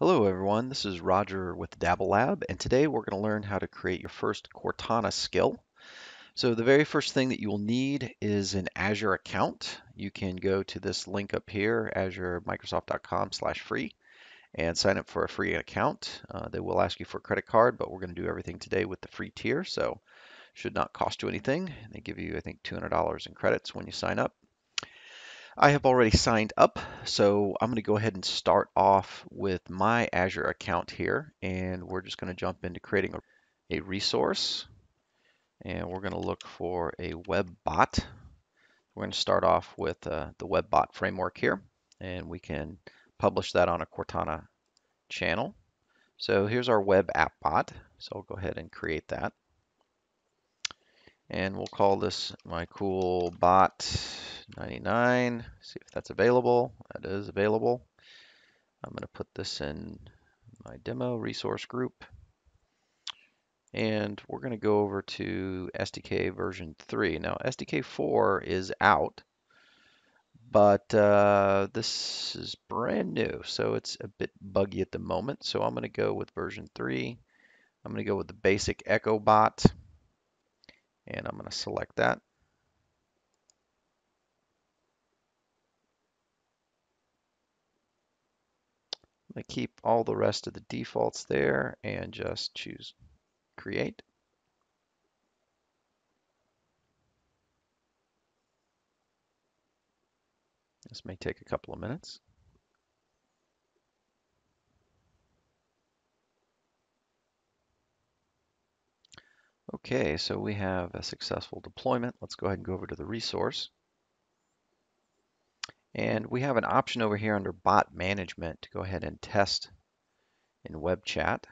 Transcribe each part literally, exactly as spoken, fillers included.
Hello everyone, this is Roger with Dabble Lab, and today we're going to learn how to create your first Cortana skill. So the very first thing that you will need is an Azure account. You can go to this link up here, azure microsoft dot com slash free, and sign up for a free account. Uh, they will ask you for a credit card, but we're going to do everything today with the free tier, so should not cost you anything. They give you, I think, two hundred dollars in credits when you sign up. I have already signed up, so I'm going to go ahead and start off with my Azure account here, and we're just going to jump into creating a, a resource, and we're going to look for a web bot. We're going to start off with uh, the web bot framework here, and we can publish that on a Cortana channel. So here's our web app bot, so I'll go ahead and create that, and we'll call this my cool bot ninety-nine. See if that's available. That is available. I'm going to put this in my demo resource group, and we're going to go over to S D K version three. Now S D K four is out, but uh, this is brand new, so it's a bit buggy at the moment. So I'm going to go with version three. I'm going to go with the basic EchoBot, and I'm going to select that. I keep all the rest of the defaults there and just choose create. This may take a couple of minutes. Okay, so we have a successful deployment. Let's go ahead and go over to the resource. And we have an option over here under bot management to go ahead and test in web chat.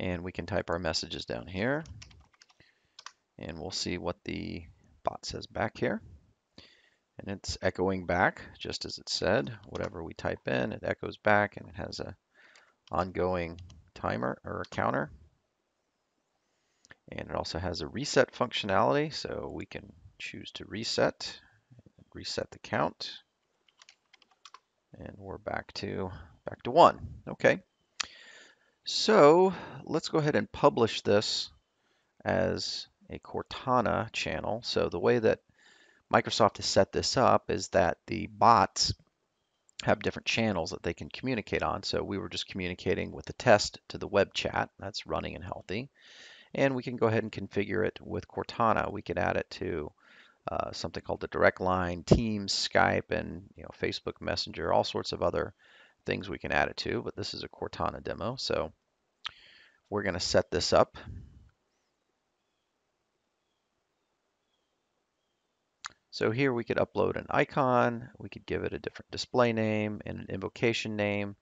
And we can type our messages down here, and we'll see what the bot says back here. And it's echoing back just as it said. Whatever we type in, it echoes back, and it has an ongoing timer or a counter, and it also has a reset functionality, so we can choose to reset reset the count, and we're back to back to one. Okay, so let's go ahead and publish this as a Cortana channel. So the way that Microsoft has set this up is that the bots have different channels that they can communicate on. So we were just communicating with the test to the web chat. That's running and healthy. And we can go ahead and configure it with Cortana. We could add it to uh, something called the direct line, Teams, Skype, and you know, Facebook Messenger, all sorts of other things we can add it to. But this is a Cortana demo, so we're going to set this up. So here we could upload an icon, we could give it a different display name and an invocation name,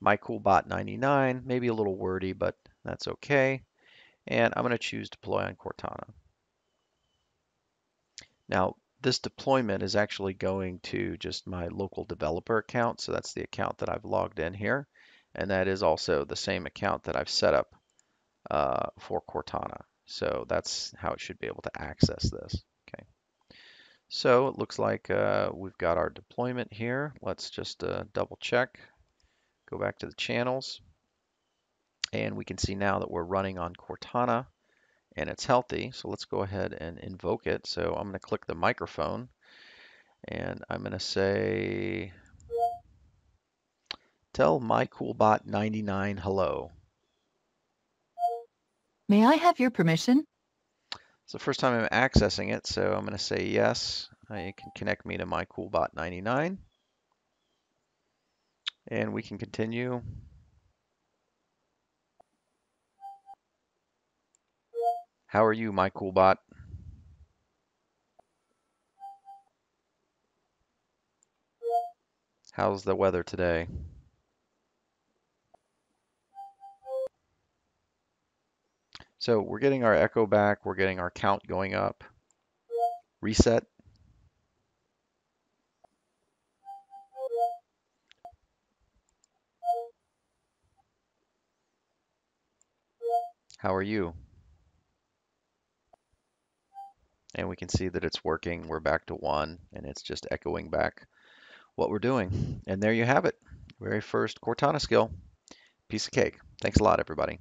my cool bot ninety-nine, maybe a little wordy, but that's okay. And I'm going to choose deploy on Cortana. Now this deployment is actually going to just my local developer account, so that's the account that I've logged in here, and that is also the same account that I've set up uh, for Cortana. So that's how it should be able to access this. So it looks like uh, we've got our deployment here. Let's just uh, double check, go back to the channels, and we can see now that we're running on Cortana and it's healthy. So let's go ahead and invoke it. So I'm going to click the microphone, and I'm going to say, tell my cool bot ninety-nine hello. May I have your permission? It's the first time I'm accessing it, so I'm going to say yes. You can connect me to my cool bot ninety-nine, and we can continue. How are you, my cool bot? How's the weather today? So we're getting our echo back, we're getting our count going up. Reset. How are you? and we can see that it's working. We're back to one, and it's just echoing back what we're doing. And there you have it. Very first Cortana skill. Piece of cake. Thanks a lot, everybody.